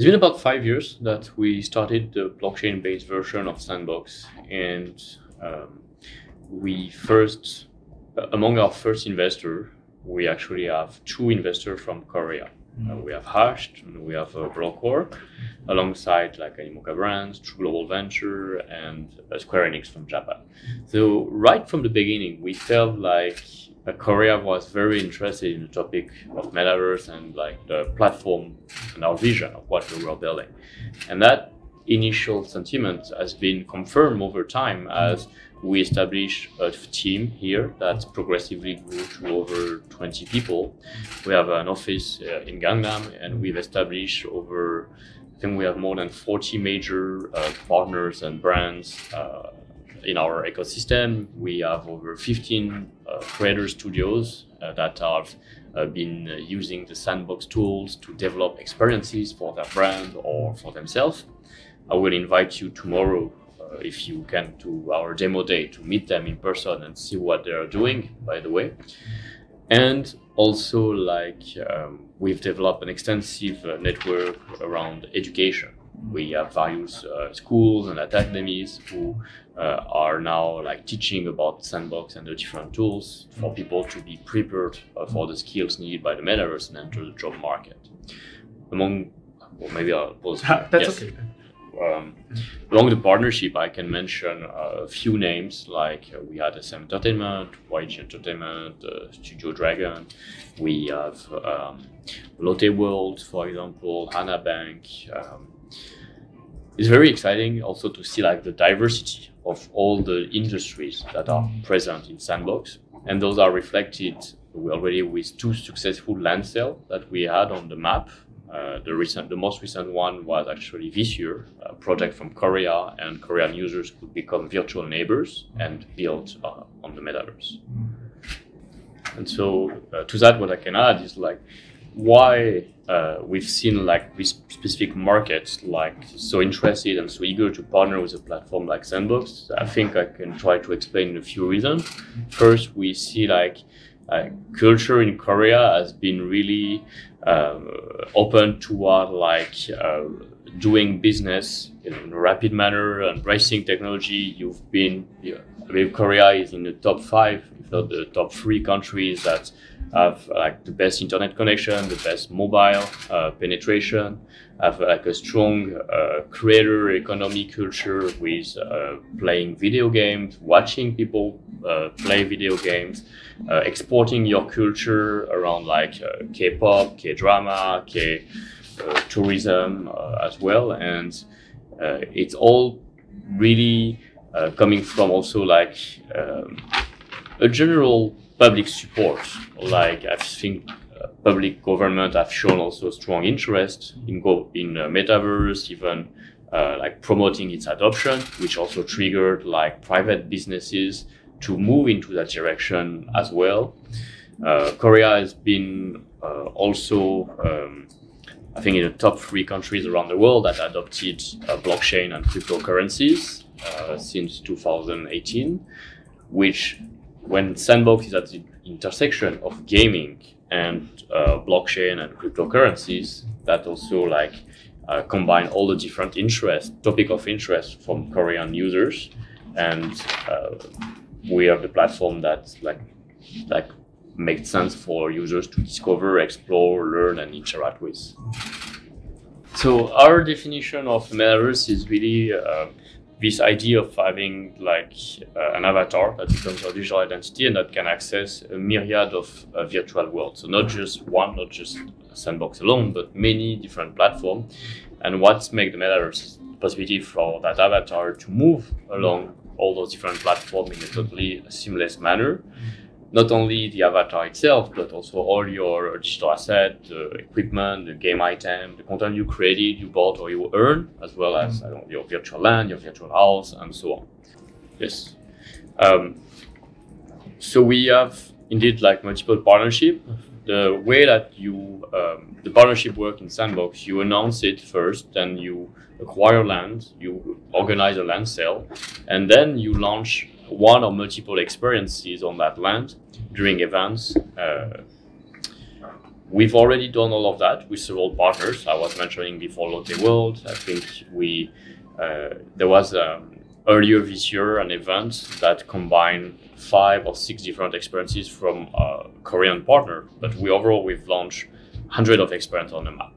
It's been about 5 years that we started the blockchain-based version of Sandbox, and among our first investor, we actually have two investors from Korea. We have Hashed and we have Blockcore, alongside like Animoca Brands, True Global Venture, and Square Enix from Japan. So right from the beginning, we felt like Korea was very interested in the topic of metaverse and like the platform and our vision of what we were building. And that initial sentiment has been confirmed over time as we established a team here that progressively grew to over 20 people. We have an office in Gangnam, and we've established over, I think we have more than 40 major partners and brands in our ecosystem. We have over 15 creator studios that have been using the Sandbox tools to develop experiences for their brand or for themselves. I will invite you tomorrow, if you can, to our demo day to meet them in person and see what they are doing, by the way. And also, like, we've developed an extensive network around education. We have various schools and academies who are now like teaching about Sandbox and the different tools for people to be prepared for the skills needed by the metaverse and enter the job market. Among, well, maybe I'll pause. That's yes. Okay. Along the partnership, I can mention a few names, like we had SM Entertainment, YG Entertainment, Studio Dragon. We have Lotte World, for example, Hanabank. It's very exciting also to see like the diversity of all the industries that are present in Sandbox, and those are reflected already with two successful land sales that we had on the map. The most recent one was actually this year, a project from Korea, and Korean users could become virtual neighbors and build on the metaverse. And so to that, what I can add is like why we've seen like this specific market like so interested and so eager to partner with a platform like Sandbox. I think I can try to explain a few reasons. First, we see like culture in Korea has been really open toward like doing business in a rapid manner, embracing technology. I mean, Korea is in the top 5, if not the top 3 countries that have like the best internet connection, the best mobile penetration, have like a strong creator economy culture with playing video games, watching people play video games, exporting your culture around like K-pop, K-drama, K-tourism as well. And it's all really coming from also like a general public support. Like I think public government have shown also strong interest in metaverse, even like promoting its adoption, which also triggered like private businesses to move into that direction as well. Korea has been also, I think, in the top 3 countries around the world that adopted blockchain and cryptocurrencies since 2018, which, when Sandbox is at the intersection of gaming and blockchain and cryptocurrencies, that also like combine all the different interests, topic of interest from Korean users, and we have the platform that like makes sense for users to discover, explore, learn, and interact with. So our definition of metaverse is really this idea of having like an avatar that becomes our digital identity and that can access a myriad of virtual worlds. So not just one, not just Sandbox alone, but many different platforms. And what makes the metaverse is the possibility for that avatar to move along all those different platforms in a totally seamless manner. Not only the avatar itself, but also all your digital asset, the equipment, the game item, the content you created, you bought or you earn, as well as your virtual land, your virtual house, and so on. Yes. So we have indeed like multiple partnerships. The way that the partnership work in Sandbox, you announce it first, then you acquire land, you organize a land sale, and then you launch one or multiple experiences on that land during events, We've already done all of that with several partners. I was mentioning before Lotte World. I think we there was earlier this year an event that combined 5 or 6 different experiences from a Korean partner, but we overall we've launched 100 of experience on the map.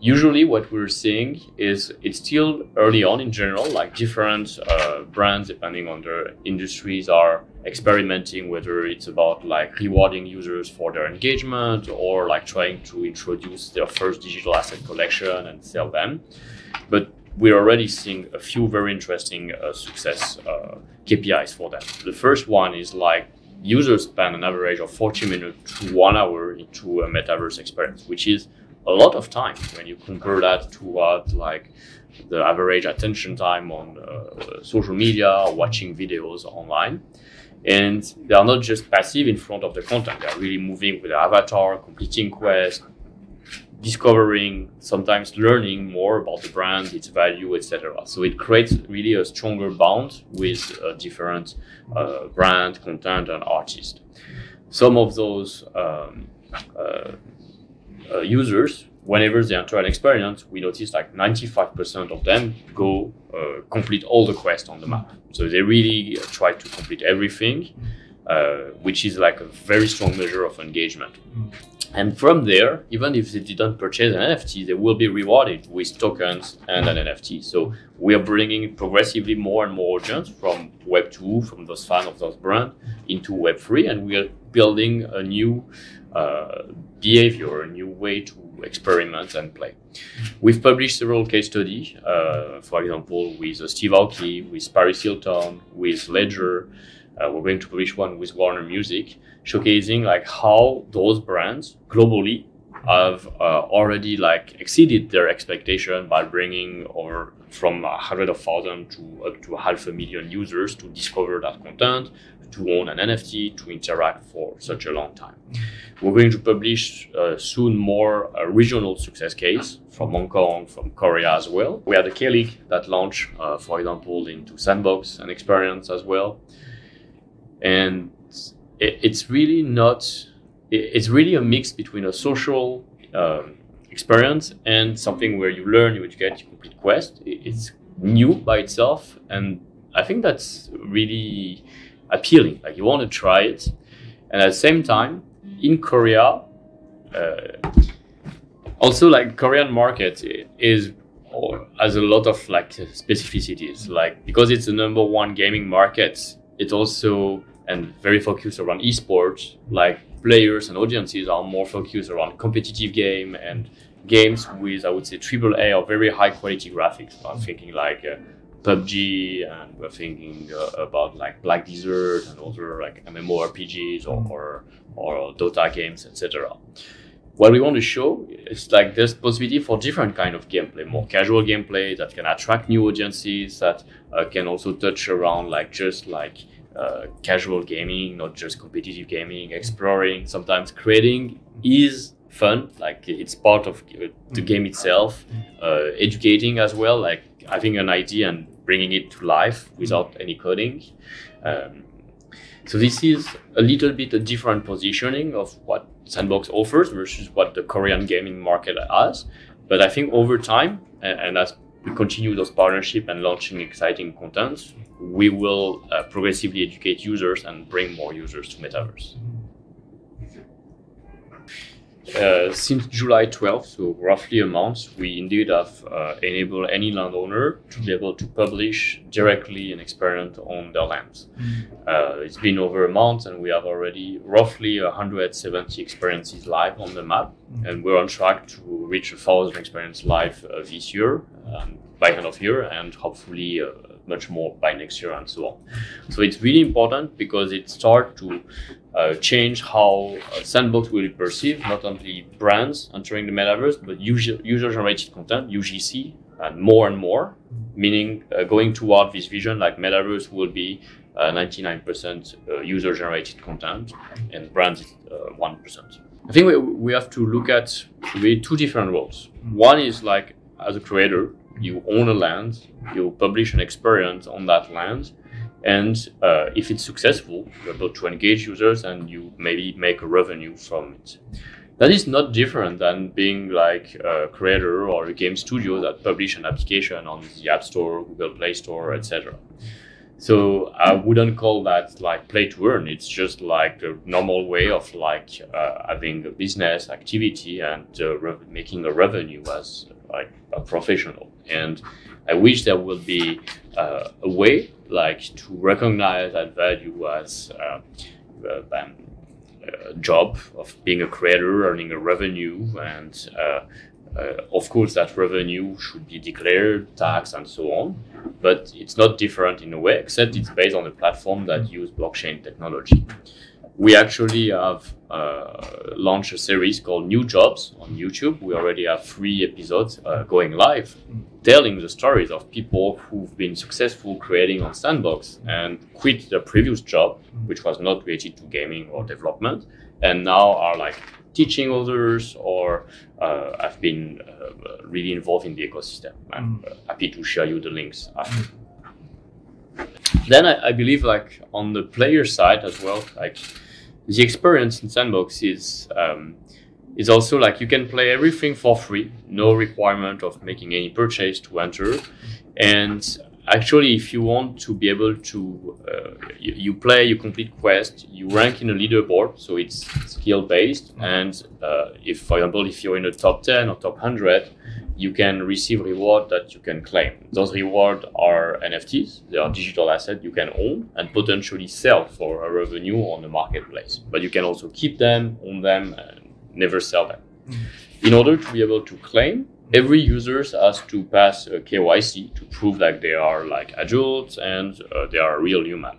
Usually what we're seeing is it's still early on in general, like different brands, depending on their industries, are experimenting, whether it's about like rewarding users for their engagement or like trying to introduce their first digital asset collection and sell them. But we're already seeing a few very interesting success KPIs for them. The first one is like users spend an average of 40 minutes to 1 hour into a metaverse experience, which is a lot of time when you compare that to what like the average attention time on social media or watching videos online. And they are not just passive in front of the content. They're really moving with the avatar, completing quests, discovering, sometimes learning more about the brand, its value, etc. So it creates really a stronger bond with different brand, content, and artists. Some of those users, whenever they enter an experience, we notice like 95% of them go complete all the quests on the map. So they really try to complete everything, which is like a very strong measure of engagement. And from there, even if they didn't purchase an NFT, they will be rewarded with tokens and an NFT. So we are bringing progressively more and more audience from Web 2, from those fans of those brands, into Web 3. And we are building a new behavior, a new way to experiment and play. We've published several case studies, for example, with Steve Aoki, with Paris Hilton, with Ledger. We're going to publish one with Warner Music, showcasing like how those brands globally have already like exceeded their expectation by bringing over from 100,000 to up to 500,000 users to discover that content, to own an NFT, to interact for such a long time. We're going to publish soon more regional success case from Hong Kong, from Korea as well. We had the K-League that launched, for example, into Sandbox and experience as well. And it's really a mix between a social experience and something where you learn, you educate, you complete quest. It's new by itself, and I think that's really appealing. Like you want to try it, and at the same time, in Korea, also like Korean market is. Has a lot of like specificities, like because it's the #1 gaming market. It's also, and very focused around esports, like players and audiences are more focused around competitive game and games with, I would say, AAA or very high quality graphics. I'm thinking like PUBG, and we're thinking about like Black Desert and other like MMORPGs or Dota games, etc. What we want to show is like there's possibility for different kind of gameplay, more casual gameplay that can attract new audiences, that can also touch around like just like casual gaming, not just competitive gaming, exploring. Sometimes creating is fun, like it's part of the game itself, educating as well, like having an idea and bringing it to life without any coding. So this is a little bit a different positioning of what Sandbox offers versus what the Korean gaming market has. But I think over time, and as we continue those partnerships and launching exciting contents, we will progressively educate users and bring more users to Metaverse. Since July 12th, so roughly a month, we indeed have enabled any landowner to be able to publish directly an experiment on their lands. It's been over a month and we have already roughly 170 experiences live on the map, and we're on track to reach 1,000 experiences live this year, by end of year, and hopefully much more by next year and so on. So it's really important because it starts to change how Sandbox will be perceived, not only brands entering the metaverse, but user-generated content, UGC, and more, meaning going toward this vision like metaverse will be 99% user-generated content and brands 1%. I think we have to look at really two different roles. One is like as a creator, you own a land, you publish an experience on that land, and if it's successful, you're able to engage users and you maybe make a revenue from it. That is not different than being like a creator or a game studio that publish an application on the App Store, Google Play Store, etc. So I wouldn't call that like play to earn. It's just like a normal way of like having a business activity and making a revenue as like a professional. And I wish there would be a way like to recognize that value as a job of being a creator, earning a revenue, and of course that revenue should be declared, taxed, and so on. But it's not different in a way, except it's based on a platform that uses blockchain technology. We actually have launched a series called New Jobs on YouTube. We already have 3 episodes going live, telling the stories of people who've been successful creating on Sandbox and quit their previous job, which was not related to gaming or development, and now are like teaching others, or I've been really involved in the ecosystem. I'm happy to share you the links after. Then I believe like on the player side as well, like the experience in Sandbox is also like you can play everything for free, no requirement of making any purchase to enter. And actually, if you want to be able to, you play, you complete quests, you rank in a leaderboard, so it's skill-based. And if, for example, if you're in the top 10 or top 100, you can receive reward that you can claim. Those rewards are NFTs, they are digital assets you can own and potentially sell for a revenue on the marketplace. But you can also keep them, own them, and never sell them. In order to be able to claim, every user has to pass a KYC to prove that they are like adults and they are a real human.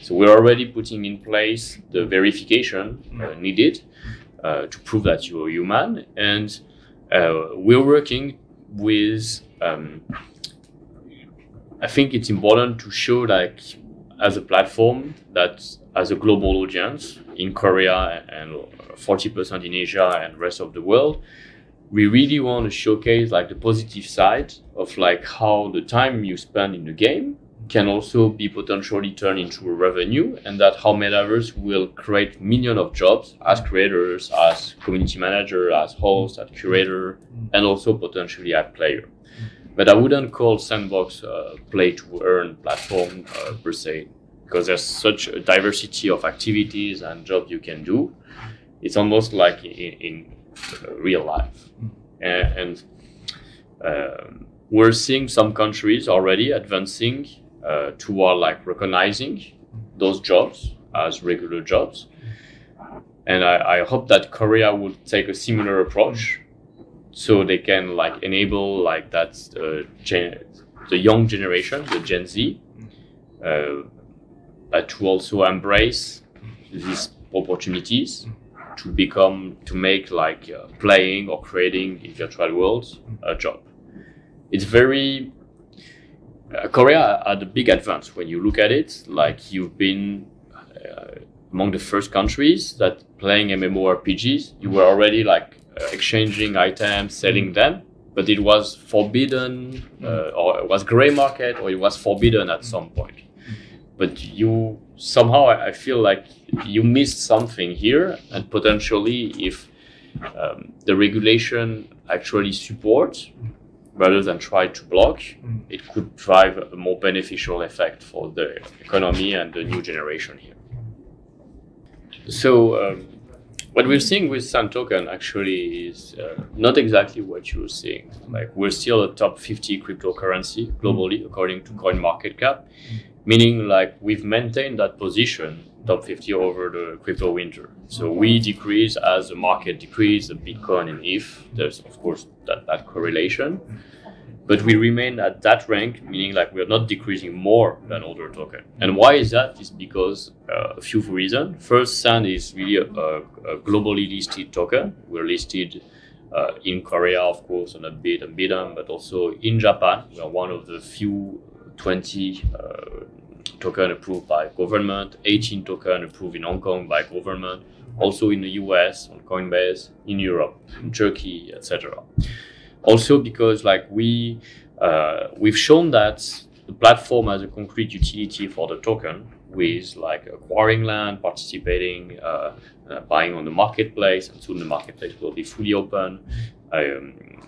So we're already putting in place the verification needed to prove that you are human. And we're working with, I think it's important to show like as a platform that as a global audience in Korea and 40% in Asia and rest of the world, we really want to showcase like the positive side of like how the time you spend in the game can also be potentially turned into a revenue, and that how metaverse will create millions of jobs as creators, as community manager, as host, as curator, and also potentially as player. But I wouldn't call Sandbox a play to earn platform per se, because there's such a diversity of activities and jobs you can do. It's almost like in real life. And we're seeing some countries already advancing toward like recognizing those jobs as regular jobs. And I hope that Korea will take a similar approach, so they can like enable like that the young generation, the Gen Z, but to also embrace these opportunities to become, to make like playing or creating in virtual worlds a job. It's very, Korea had a big advance when you look at it. Like you've been among the first countries that playing MMORPGs, you were already like exchanging items, selling them, but it was forbidden or it was gray market, or it was forbidden at some point. But you somehow, I feel like you missed something here, and potentially if the regulation actually supports rather than try to block, it could drive a more beneficial effect for the economy and the new generation here. So what we're seeing with SAND token actually is not exactly what you're seeing. Like we're still a top 50 cryptocurrency globally, according to CoinMarketCap. Meaning like we've maintained that position, top 50 over the crypto winter. So we decrease as the market decrease, the Bitcoin and ETH, there's of course that correlation, but we remain at that rank, meaning like we're not decreasing more than older token. And why is that? It's because a few reasons. First, SAND is really a globally listed token. We're listed in Korea, of course, on a bit and Bithumb, but also in Japan. We are one of the few 20 token approved by government, 18 token approved in Hong Kong by government, also in the US on Coinbase, in Europe, in Turkey, etc. Also because like we've shown that the platform has a concrete utility for the token, with like acquiring land, participating, buying on the marketplace, and soon the marketplace will be fully open, and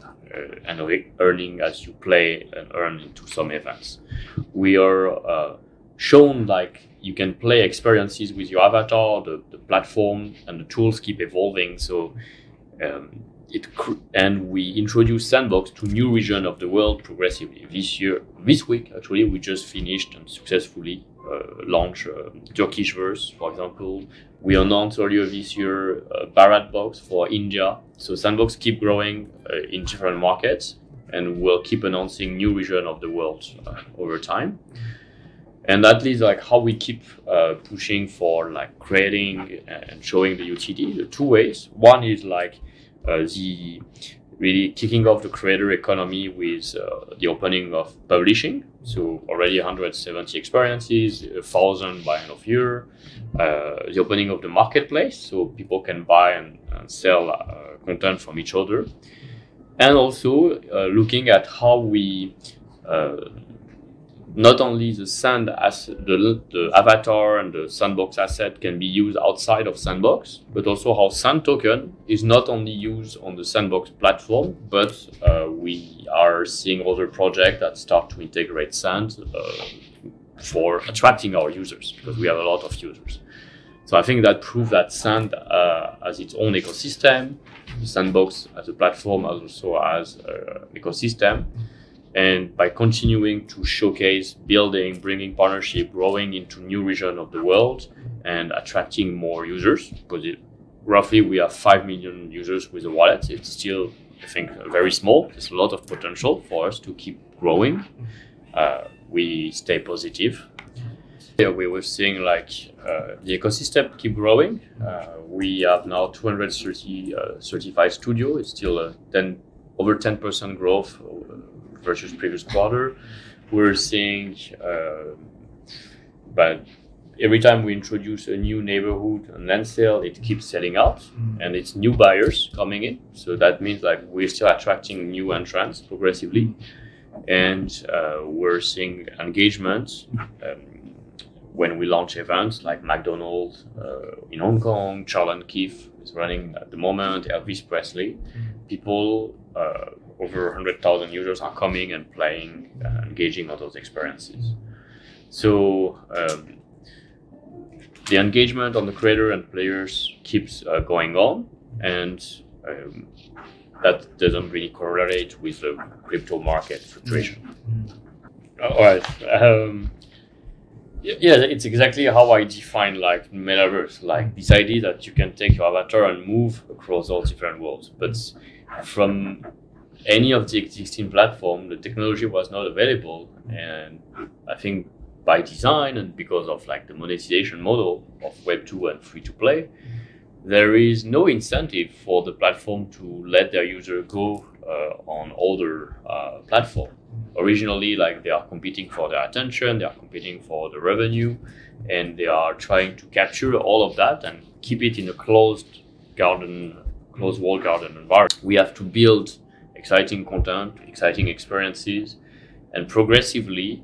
earning as you play and earn into some events. We are shown like you can play experiences with your avatar. The platform and the tools keep evolving. So we introduce Sandbox to new regions of the world progressively. This week actually, we just finished and successfully launched Turkishverse, for example. We announced earlier this year Bharat Box for India. So Sandbox keep growing in different markets, and we'll keep announcing new regions of the world over time. And that is like how we keep pushing for like creating and showing the utility. The two ways. One is like the really kicking off the creator economy with the opening of publishing. So already 170 experiences, 1,000 by end of year. The opening of the marketplace, so people can buy and sell content from each other. And also looking at how we not only the sand as the avatar and the Sandbox asset can be used outside of Sandbox, but also how sand token is not only used on the Sandbox platform, but we are seeing other projects that start to integrate sand for attracting our users, because we have a lot of users. So I think that proves that sand has its own ecosystem. Sandbox as a platform also has an ecosystem. And by continuing to showcase, building, bringing partnership, growing into new region of the world and attracting more users, because roughly we have 5 million users with the wallet. It's still, I think, very small. There's a lot of potential for us to keep growing. We stay positive. Yeah, we were seeing like the ecosystem keep growing. We have now 230 certified studios. It's still over 10% growth versus previous quarter. We're seeing, but every time we introduce a new neighborhood and land sale, it keeps selling out, and it's new buyers coming in. So that means like we're still attracting new entrants progressively, and we're seeing engagement when we launch events like McDonald's in Hong Kong, Charles and Keith is running at the moment, Elvis Presley. People over 100,000 users are coming and playing, engaging on those experiences. So the engagement on the creator and players keeps going on, and that doesn't really correlate with the crypto market fluctuation. All right. Yeah, it's exactly how I define like metaverse, like this idea that you can take your avatar and move across all different worlds. But from any of the existing platform, the technology was not available, and I think by design and because of like the monetization model of Web2 and free to play, there is no incentive for the platform to let their user go on older platform. Originally, like they are competing for their attention, they are competing for the revenue, and they are trying to capture all of that and keep it in a closed walled garden environment. We have to build exciting content, exciting experiences, and progressively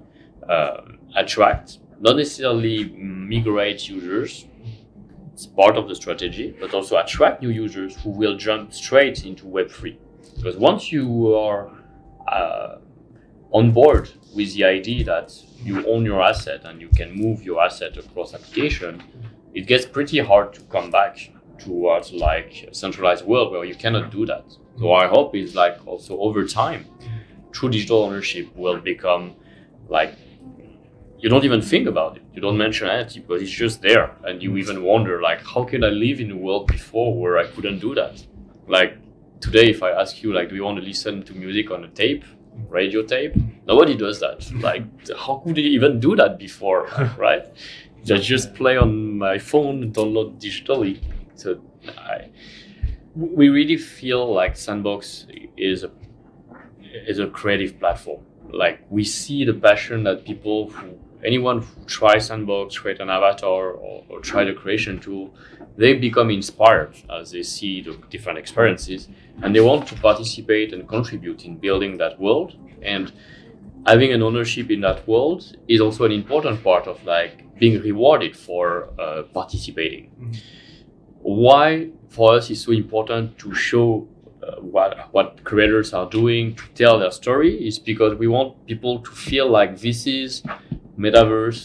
attract, not necessarily migrate users, it's part of the strategy, but also attract new users who will jump straight into Web3. Because once you are on board with the idea that you own your asset and you can move your asset across application, it gets pretty hard to come back towards like a centralized world where you cannot do that. So our hope is like also over time, true digital ownership will become like, you don't even think about it. You don't mention NFT, but it's just there. And you even wonder like, how could I live in a world before where I couldn't do that? Like today, if I ask you like, do you want to listen to music on a tape, radio tape? Nobody does that. Like, how could you even do that before, right? I just play on my phone, download digitally. So we really feel like Sandbox is a creative platform. Like we see the passion that people, anyone who tries Sandbox, create an avatar or try the creation tool, they become inspired as they see the different experiences, and they want to participate and contribute in building that world. And having an ownership in that world is also an important part of like being rewarded for participating. Mm-hmm. Why for us is so important to show what creators are doing, to tell their story, is because we want people to feel like this is metaverse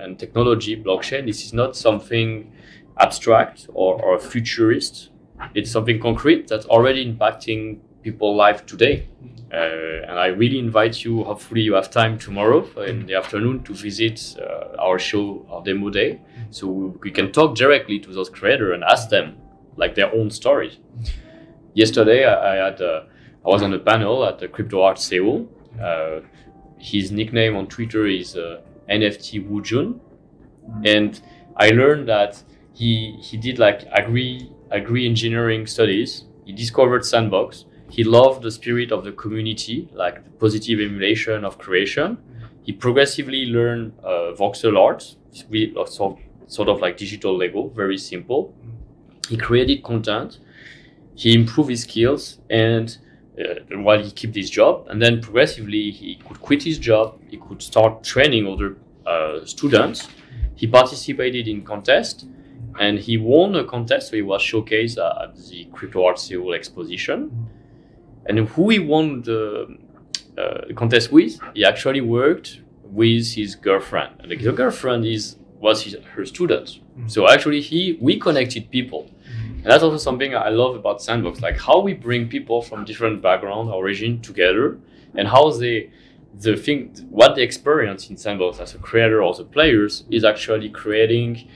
and technology, blockchain. This is not something abstract or futurist. It's something concrete that's already impacting people's life today. And I really invite you, hopefully you have time tomorrow in the afternoon to visit our show, our demo day. So we can talk directly to those creators and ask them like their own stories. Yesterday I was on a panel at the Crypto Art Seoul. His nickname on Twitter is NFT Wujun. And I learned that he did like agri engineering studies. He discovered Sandbox. He loved the spirit of the community, like the positive emulation of creation. He progressively learned voxel art, sort of like digital Lego, very simple. He created content. He improved his skills, and while he kept his job, and then progressively he could quit his job. He could start training other students. He participated in contests, and he won a contest. So he was showcased at the Crypto Art Seoul exposition. And who he won the contest with, he actually worked with his girlfriend. And the girlfriend was her student. So actually we connected people. And that's also something I love about Sandbox, like how we bring people from different background, origin together, and how what they experience in Sandbox as a creator or the players is actually creating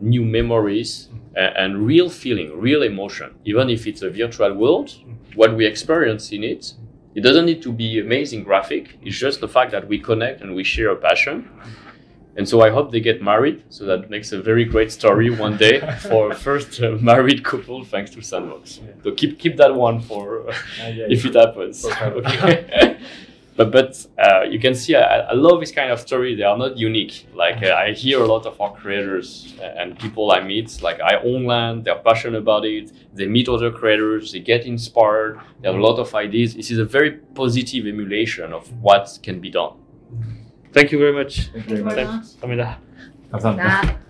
new memories and real feeling, real emotion. Even if it's a virtual world, what we experience in it, it doesn't need to be amazing graphic. It's just the fact that we connect and we share a passion. And so I hope they get married. So that makes a very great story one day for a first married couple, thanks to Sandbox. Yeah. So keep that one for if it happens. Okay. But you can see, I love this kind of story. They are not unique. Like I hear a lot of our creators and people I meet, like I own land, they're passionate about it. They meet other creators, they get inspired. They have a lot of ideas. This is a very positive emulation of what can be done. Thank you very much. Thank you very much. 감사합니다.